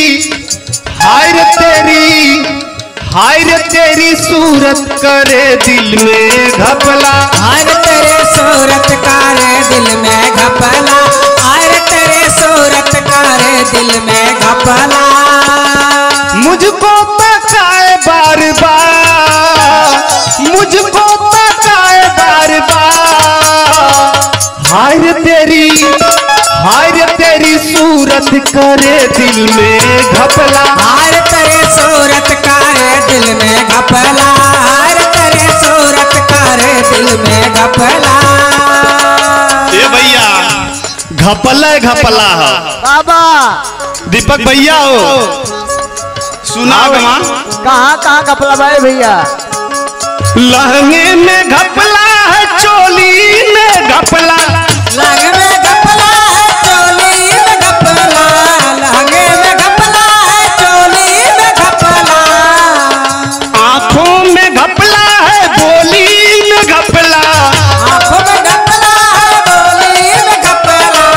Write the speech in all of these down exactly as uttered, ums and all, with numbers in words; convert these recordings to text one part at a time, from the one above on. हाय रे तेरी, हाय रे तेरी सूरत करे दिल में घपला, हाय रे तेरे सूरत करे दिल में घपला, हाय रे तेरे सूरत करे दिल में घपला। मुझको तकाए बार बार, मुझको तकाए बार बार, हाय रे तेरी, हाय रे तेरी सूरत करे दिल में घपला, हाय रे तेरे सूरत करे दिल में घपला, हाय रे तेरे सूरत करे दिल में घपला। ए भैया घपला घपला है बाबा दीपक भैया हो, सुना माँ कहाँ कहाँ घपला भाई भैया? लहंगे में घपला है, चोली में घपला, लहंगे में घपला है, चोली में घपला, लहंगे में घपला है, चोली में घपला, आँखों में घपला है, बोली में घपला, आँखों में घपला है, बोली में घपला,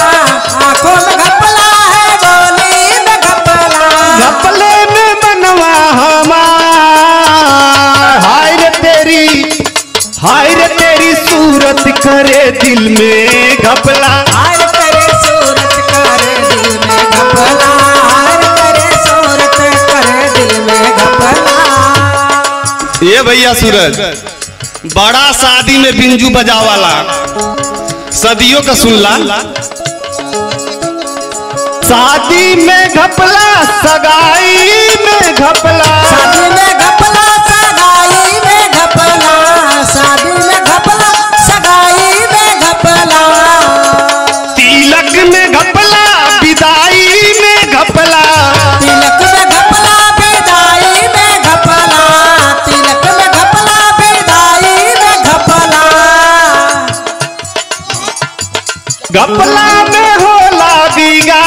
आँखों में घपला है, बोली में घपला। घपले में मनवा हमार, हाय रे तेरी, हाय रे तेरी सूरत करे दिल में घपला, हाय रे तेरे सूरत करे दिल में घपला, हाय रे तेरे सूरत करे दिल में घपला। ये भैया सूरज बड़ा शादी में बिंजू बजावाला, सदियों का सुनला, शादी में घपला, सगाई में घपला, शादी में घपला, सगाई में घपला, शादी में घपला, सगाई में घपला, तिलक में घपला, विदाई में घपला, तिलक में घपला, विदाई में घपला, तिलक में घपला, विदाई में घपला। घपला में होला बीघा,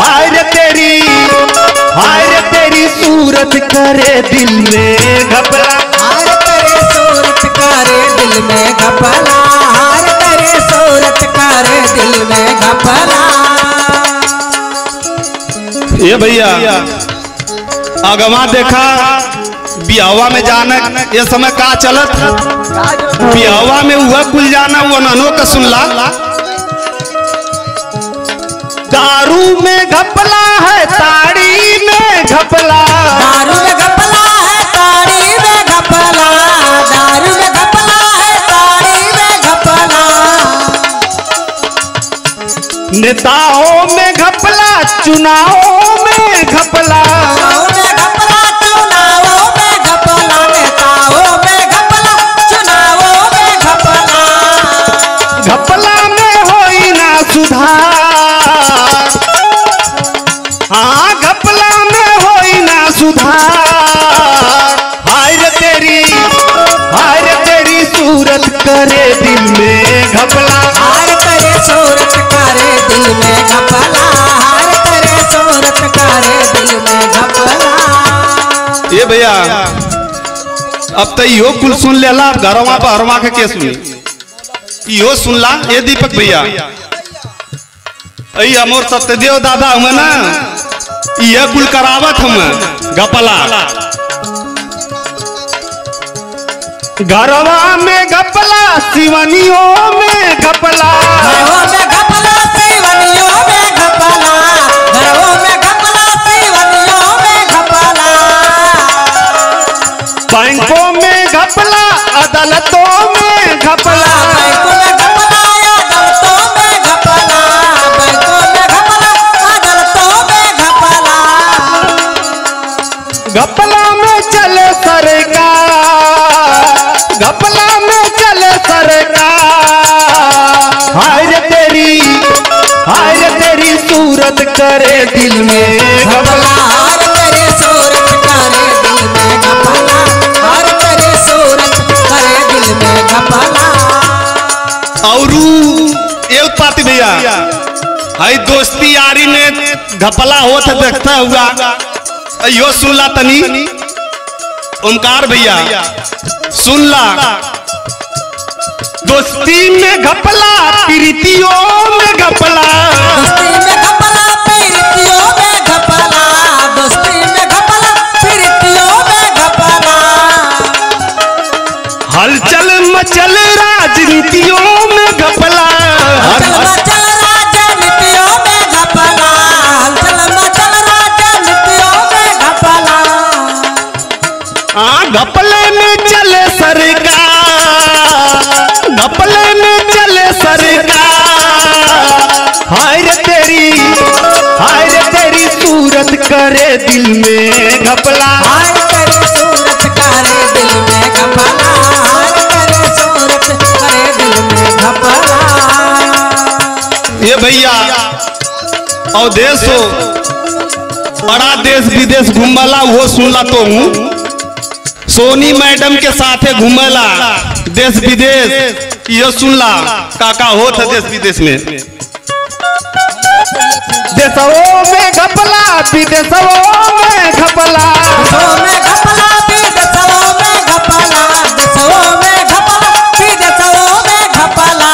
हाय रे तेरी, हाय रे तेरी सूरत करे दिल में घपला, हाय रे तेरे सूरत करे दिल में घपला, हाय रे तेरे सूरत करे दिल में घपला। ये भैया अगवा देखा बियावा में जानक, ये समय का चलत बियावा में हुआ कुल जाना, वो ननो का सुनला, दारू में घपला है, ताड़ी में घपला, दारू में घपला है, ताड़ी में घपला, दारू में घपला है, ताड़ी में घपला, नेताओं में घपला, चुनावों में घपला, नेताओं में घपला, चुनावों में घपला, नेताओं में घपला, चुनावों में घपला। घपला में होई ना सुधार, हाँ घपला में होई ना सुधार, हाय रे तेरी, हाय रे तेरी सूरत करे दिल में घपला, हाय रे तेरे सूरत करे दिल में घपला, हाय रे तेरे सूरत करे दिल में घपला। ये भैया अब तो यो कुल सुन लेला, घरवा पर हरवा के के सुन यो सुनला। ये दीपक भैया अई अमोर सत्यदेव दादा हम ना यह कुल करावत हम घपला, घरवा में घपला, सिवनियों में घपला, घरवा में घपला, सिवनियों में घपला, घरवा में घपला, सिवनियों में घपला, बैंकों में घपला, अदालतों में घपला, बैंकों में घपला, अदालतों में घपला, घपला में चले सरकार, घपला में चले सरकार, हाय रे तेरी, हाय रे तेरी सूरत करे दिल में घपला, हाय रे तेरे सूरत करे दिल में घपला, हाय रे तेरे सूरत करे दिल में घपला। और ये बात भैया हाय दोस्ती यारी में घपला होता देखता हुआ यो सुनला, तनी ओंकार भैया सुनला, दोस्ती में घपला, प्रीतियों में घपला, दोस्ती में घपला, प्रीतियों में घपले में चले सरकार, घपले में चले सरकार। हाय रे तेरी, हाय रे तेरी सूरत करे दिल में घपला। हाय तेरी सूरत करे दिल में घपला। हाय तेरी सूरत करे दिल में घपला। ये भैया और देश हो बड़ा देश विदेश घूमला वो सुनला तो हूँ। सोनी मैडम के साथे घूमला देश विदेश ये सुनला काका होत है देश विदेश में। देशों में घपला विदेशों में घपला, देशों में घपला विदेशों में घपला, देशों में घपला विदेशों में घपला।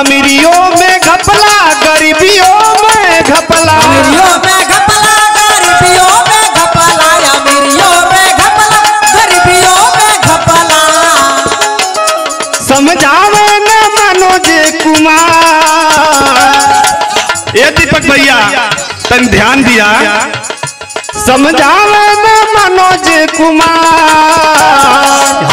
अमीरियों में घपला गरीबियों में घपला, अमीरियों में घपला गरीबियों में घपला, अमीरियों में घपला गरीबियों में घपला। समझावे न मनोज कुमार, ये दीपक भैया तन ध्यान दिया। समझावे न मनोज कुमार,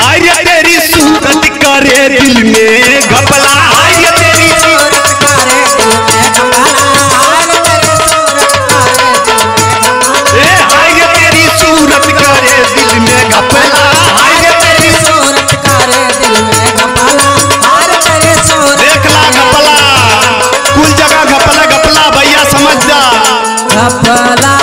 हाय तेरी सूरत करे दिल में घपला। हाय तेरी सूरत करे दिल में घपला। हाय तेरी सूरत करे दिल में घपला। हाय तेरी सूरत करे दिल में घपला। हाय तेरी सूरत देखला घपला कुल जगह घपला घपला भैया समझ जा घपला।